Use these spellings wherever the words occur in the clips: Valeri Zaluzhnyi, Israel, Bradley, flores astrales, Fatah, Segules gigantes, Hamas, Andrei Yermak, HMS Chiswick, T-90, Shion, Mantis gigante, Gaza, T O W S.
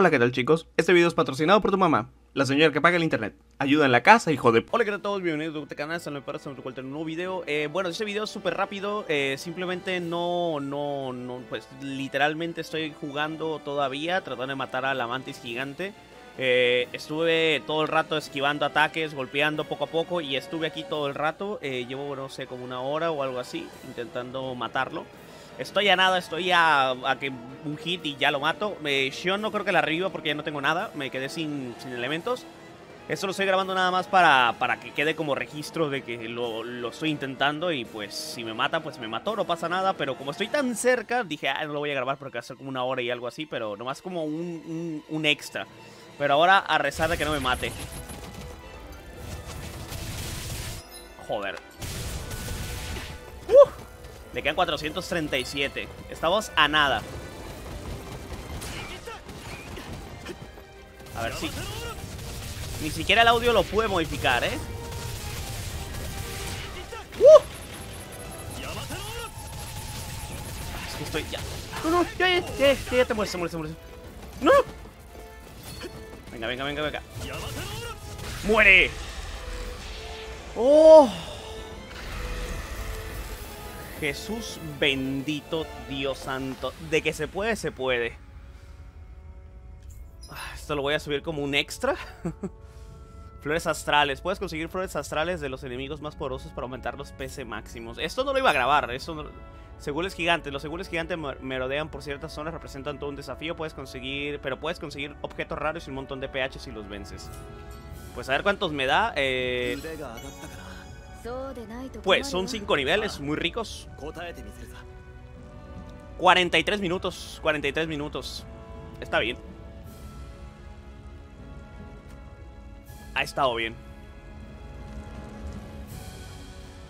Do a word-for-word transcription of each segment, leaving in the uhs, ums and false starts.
Hola, ¿qué tal, chicos? Este video es patrocinado por tu mamá, la señora que paga el internet. Ayuda en la casa, hijo de... Hola, ¿qué tal a todos? Bienvenidos a este canal, se me parece en un nuevo video. Eh, bueno, este video es súper rápido, eh, simplemente no, no, no, pues literalmente estoy jugando todavía, tratando de matar a la Mantis gigante. Eh, estuve todo el rato esquivando ataques, golpeando poco a poco y estuve aquí todo el rato. Eh, llevo, no sé, como una hora o algo así, intentando matarlo. Estoy a nada, estoy a, a que un hit y ya lo mato. eh, Shion no creo que la reviva porque ya no tengo nada. Me quedé sin, sin elementos. Esto lo estoy grabando nada más para, para que quede como registro de que lo, lo estoy intentando. Y pues si me mata, pues me mató, no pasa nada. Pero como estoy tan cerca, dije, ah, no lo voy a grabar porque va a ser como una hora y algo así. Pero nomás como un, un, un extra. Pero ahora a rezar de que no me mate. Joder. ¡Uh! Le quedan cuatrocientos treinta y siete. Estamos a nada. A ver si... Ni siquiera el audio lo pude modificar, ¿eh? ¡Uh! Es que estoy ya... No, no, ya, ya, ya, ya, ya te mueres, te mueres, te mueres. ¡No! Venga, venga, venga, venga. ¡Muere! ¡Oh! Jesús bendito, Dios santo. De que se puede, se puede. Esto lo voy a subir como un extra. Flores astrales. Puedes conseguir flores astrales de los enemigos más poderosos para aumentar los P C máximos. Esto no lo iba a grabar. Esto no... Segules gigantes. Los segules gigantes merodean por ciertas zonas, representan todo un desafío. Puedes conseguir... Pero puedes conseguir objetos raros y un montón de P H si los vences. Pues a ver cuántos me da. Eh... Pues son cinco niveles, muy ricos. Cuarenta y tres minutos, cuarenta y tres minutos. Está bien. Ha estado bien.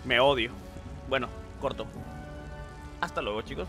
Me odio. Bueno, corto. Hasta luego, chicos.